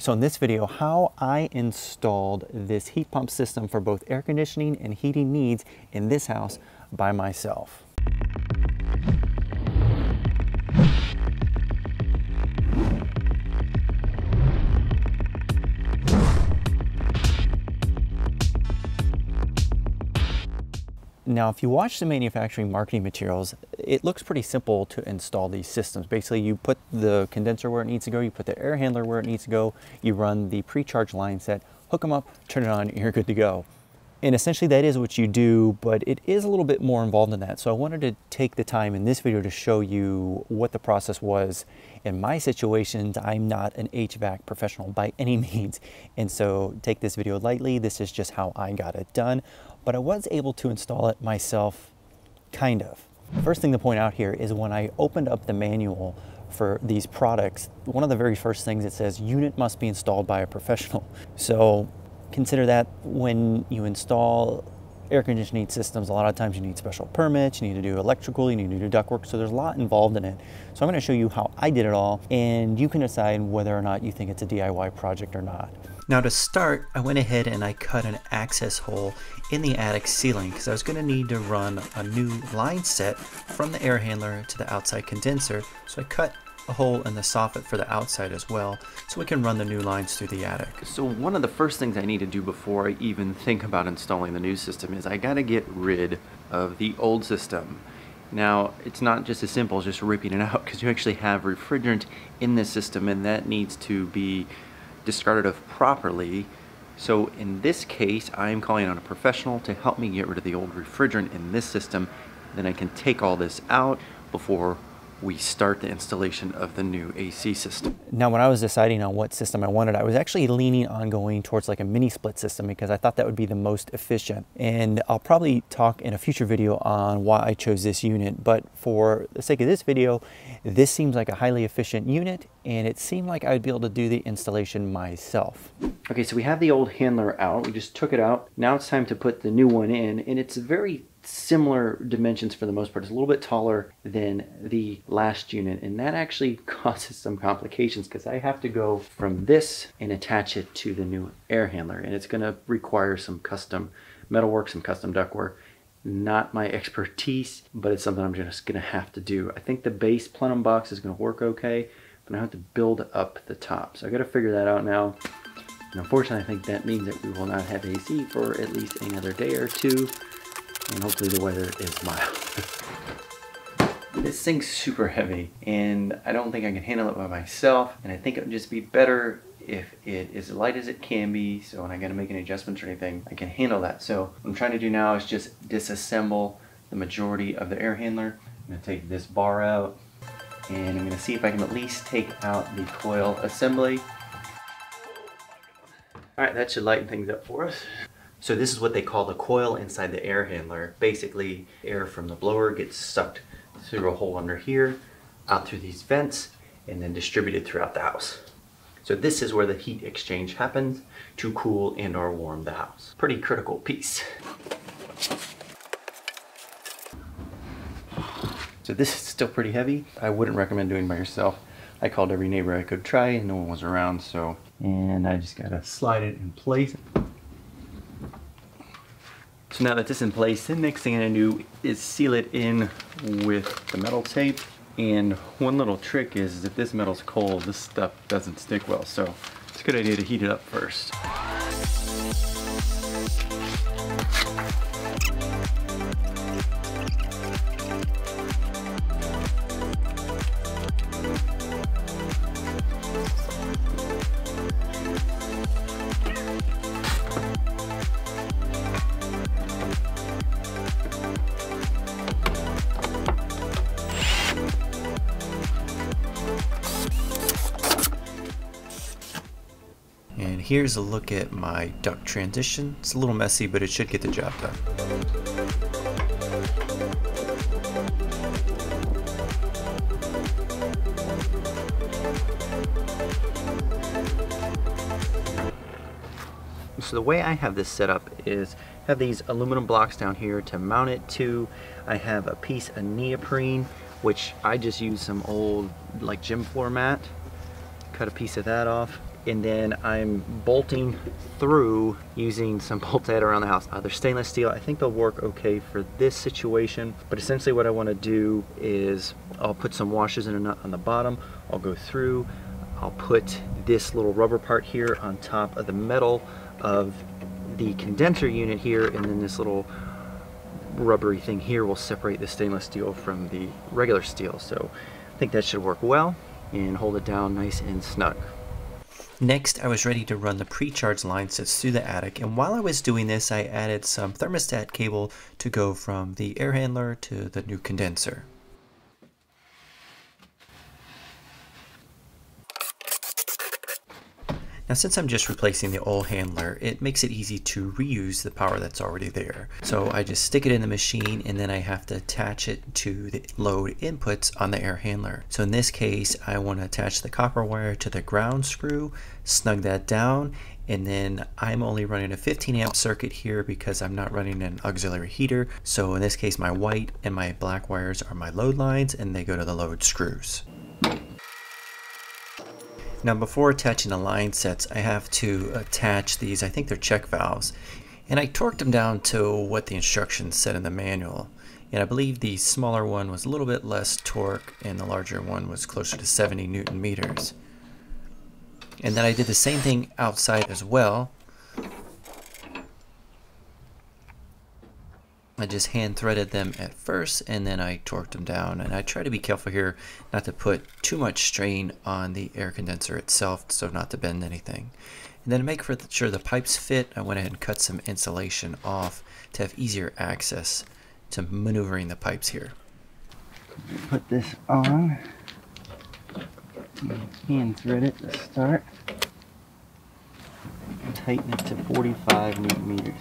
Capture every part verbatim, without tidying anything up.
So in this video, how I installed this heat pump system for both air conditioning and heating needs in this house by myself. Now, if you watch the manufacturing marketing materials, it looks pretty simple to install these systems. Basically, you put the condenser where it needs to go, you put the air handler where it needs to go, you run the pre-charge line set, hook them up, turn it on, and you're good to go. And essentially that is what you do, but it is a little bit more involved than that. So I wanted to take the time in this video to show you what the process was. In my situations, I'm not an H V A C professional by any means. And so take this video lightly. This is just how I got it done. But I was able to install it myself, kind of. First thing to point out here is when I opened up the manual for these products, one of the very first things it says, unit must be installed by a professional. So consider that when you install air conditioning systems, a lot of times you need special permits, you need to do electrical, you need to do ductwork, so there's a lot involved in it. So I'm gonna show you how I did it all, and you can decide whether or not you think it's a D I Y project or not. Now to start, I went ahead and I cut an access hole in the attic ceiling because I was gonna need to run a new line set from the air handler to the outside condenser. So I cut a hole in the soffit for the outside as well, so we can run the new lines through the attic. So one of the first things I need to do before I even think about installing the new system is I gotta get rid of the old system. Now, it's not just as simple as just ripping it out, because you actually have refrigerant in this system and that needs to be discarded of properly. So in this case, I'm calling on a professional to help me get rid of the old refrigerant in this system. Then I can take all this out before we start the installation of the new A C system. Now, when I was deciding on what system I wanted, I was actually leaning on going towards like a mini split system because I thought that would be the most efficient. And I'll probably talk in a future video on why I chose this unit, but for the sake of this video, this seems like a highly efficient unit, and it seemed like I'd be able to do the installation myself. Okay, so we have the old handler out. We just took it out. Now it's time to put the new one in, and it's very similar dimensions for the most part. It's a little bit taller than the last unit, and that actually causes some complications because I have to go from this and attach it to the new air handler, and it's going to require some custom metalwork, some custom ductwork. Not my expertise, but it's something I'm just going to have to do. I think the base plenum box is going to work okay, but I have to build up the top, so I got to figure that out now. And unfortunately, I think that means that we will not have A C for at least another day or two. And hopefully the weather is mild. This thing's super heavy and I don't think I can handle it by myself, and I think it would just be better if it is light as it can be, so when I gotta make any adjustments or anything, I can handle that. So what I'm trying to do now is just disassemble the majority of the air handler. I'm gonna take this bar out and I'm gonna see if I can at least take out the coil assembly. All right, that should lighten things up for us. So this is what they call the coil inside the air handler. Basically, air from the blower gets sucked through a hole under here, out through these vents, and then distributed throughout the house. So this is where the heat exchange happens to cool and or warm the house. Pretty critical piece. So this is still pretty heavy. I wouldn't recommend doing it by yourself. I called every neighbor I could try and no one was around, so. And I just gotta slide it in place. So now that this is in place, the next thing I'm gonna do is seal it in with the metal tape. And one little trick is, is if this metal's cold, this stuff doesn't stick well. So it's a good idea to heat it up first. And here's a look at my duct transition. It's a little messy, but it should get the job done. So the way I have this set up is I have these aluminum blocks down here to mount it to. I have a piece of neoprene, which I just use some old like gym floor mat. Cut a piece of that off. and then I'm bolting through using some bolts I had around the house. Uh, they're stainless steel. I think they'll work okay for this situation, but essentially what I want to do is I'll put some washers in a nut on the bottom. I'll go through, I'll put this little rubber part here on top of the metal of the condenser unit here, and then this little rubbery thing here will separate the stainless steel from the regular steel. So I think that should work well and hold it down nice and snug. Next, I was ready to run the pre-charge line sets through the attic, and while I was doing this, I added some thermostat cable to go from the air handler to the new condenser. Now, since I'm just replacing the oil handler, it makes it easy to reuse the power that's already there. So I just stick it in the machine, and then I have to attach it to the load inputs on the air handler. So in this case, I want to attach the copper wire to the ground screw, snug that down, and then I'm only running a fifteen amp circuit here because I'm not running an auxiliary heater. So in this case, my white and my black wires are my load lines, and they go to the load screws. Now, before attaching the line sets, I have to attach these, I think they're check valves, and I torqued them down to what the instructions said in the manual. And I believe the smaller one was a little bit less torque and the larger one was closer to seventy newton meters. And then I did the same thing outside as well. I just hand threaded them at first, and then I torqued them down, and I try to be careful here not to put too much strain on the air condenser itself, so not to bend anything. And then to make sure the pipes fit, I went ahead and cut some insulation off to have easier access to maneuvering the pipes here. Put this on, hand thread it to start, tighten it to forty-five newton meters.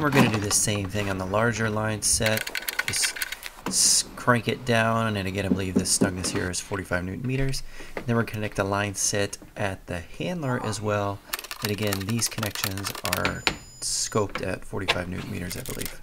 We're going to do the same thing on the larger line set. Just crank it down, and again I believe the snugness here is forty-five newton meters. And then we're going to connect the line set at the handler as well. And again, these connections are scoped at forty-five newton meters, I believe.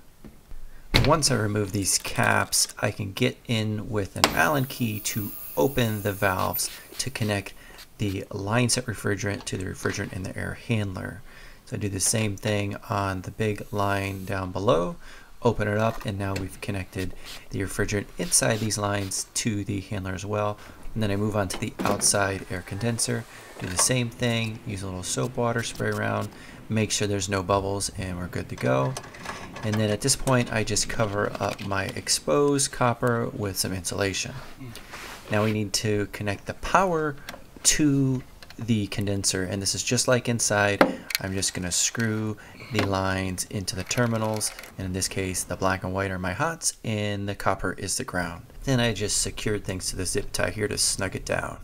Once I remove these caps, I can get in with an Allen key to open the valves to connect the line set refrigerant to the refrigerant in the air handler. So I do the same thing on the big line down below, open it up, and now we've connected the refrigerant inside these lines to the handler as well. And then I move on to the outside air condenser, do the same thing, use a little soap water spray around, make sure there's no bubbles, and we're good to go. And then at this point, I just cover up my exposed copper with some insulation. Now we need to connect the power to the condenser, and this is just like inside. I'm just going to screw the lines into the terminals, and in this case the black and white are my hots and the copper is the ground. Then I just secured things to the zip tie here to snug it down.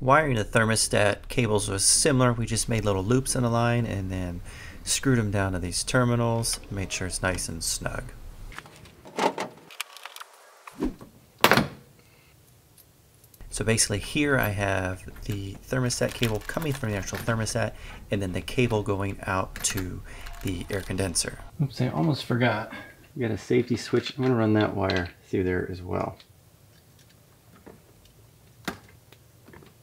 Wiring the thermostat cables was similar. We just made little loops in the line and then screwed them down to these terminals, made sure it's nice and snug. So basically here I have the thermostat cable coming from the actual thermostat, and then the cable going out to the air condenser. Oops, I almost forgot. We got a safety switch. I'm gonna run that wire through there as well.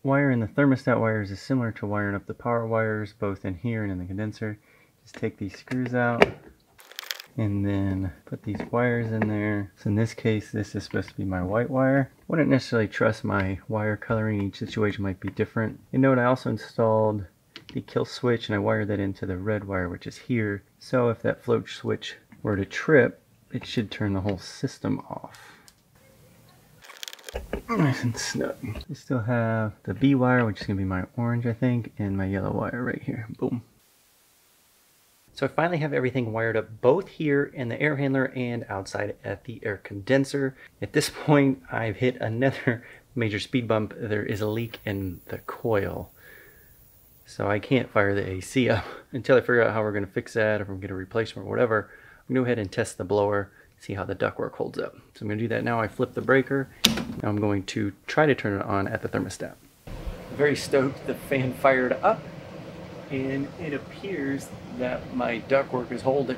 Wiring the thermostat wires is similar to wiring up the power wires, both in here and in the condenser. Just take these screws out and then put these wires in there. So in this case, this is supposed to be my white wire. Wouldn't necessarily trust my wire coloring. Each situation might be different. And note, I also installed the kill switch, and I wired that into the red wire, which is here. So if that float switch were to trip, it should turn the whole system off. Nice and snug. I still have the B wire, which is gonna be my orange, I think, and my yellow wire right here, boom. So I finally have everything wired up, both here in the air handler and outside at the air condenser. At this point, I've hit another major speed bump. There is a leak in the coil, so I can't fire the A C up until I figure out how we're gonna fix that, or if I'm gonna get a replacement or whatever. I'm gonna go ahead and test the blower, see how the ductwork holds up. So I'm gonna do that now. I flip the breaker. Now I'm going to try to turn it on at the thermostat. Very stoked the fan fired up, and it appears that my ductwork is holding.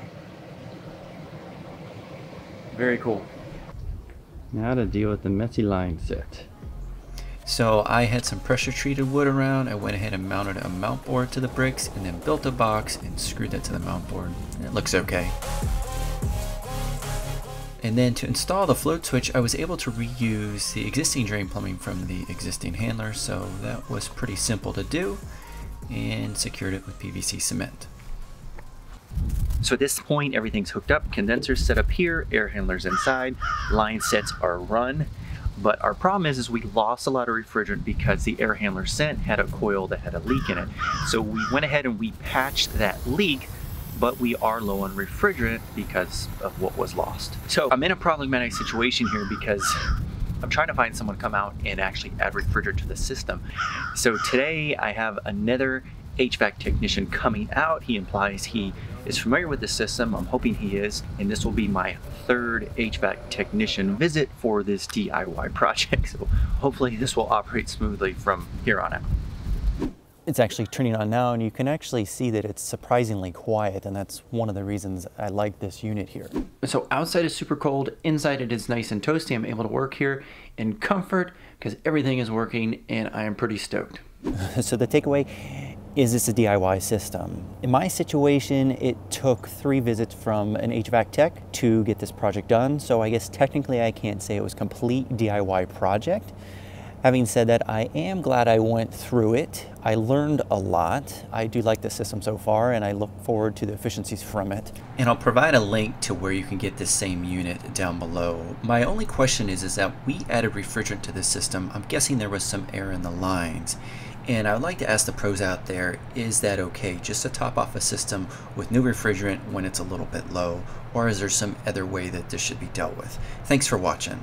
Very cool. Now to deal with the messy line set. So I had some pressure treated wood around. I went ahead and mounted a mount board to the bricks and then built a box and screwed that to the mount board. And it looks okay. And then to install the float switch, I was able to reuse the existing drain plumbing from the existing handler. So that was pretty simple to do, and secured it with P V C cement. So at this point, everything's hooked up. Condensers set up here, air handlers inside, line sets are run. But our problem is, is we lost a lot of refrigerant because the air handler sent had a coil that had a leak in it. So we went ahead and we patched that leak, but we are low on refrigerant because of what was lost. So I'm in a problematic situation here because I'm trying to find someone to come out and actually add refrigerant to the system. So today I have another H V A C technician coming out. He implies he is familiar with the system. I'm hoping he is, and this will be my third H V A C technician visit for this D I Y project. So hopefully this will operate smoothly from here on out. It's actually turning on now, and you can actually see that it's surprisingly quiet, and that's one of the reasons I like this unit here. So outside is super cold, inside it is nice and toasty. I'm able to work here in comfort because everything is working, and I am pretty stoked. So the takeaway is, this a D I Y system. In my situation, it took three visits from an H V A C tech to get this project done, so I guess technically I can't say it was a complete D I Y project. Having said that, I am glad I went through it. I learned a lot. I do like the system so far, and I look forward to the efficiencies from it. And I'll provide a link to where you can get this same unit down below. My only question is, is that we added refrigerant to the system. I'm guessing there was some air in the lines. And I would like to ask the pros out there, is that okay just to top off a system with new refrigerant when it's a little bit low? Or is there some other way that this should be dealt with? Thanks for watching.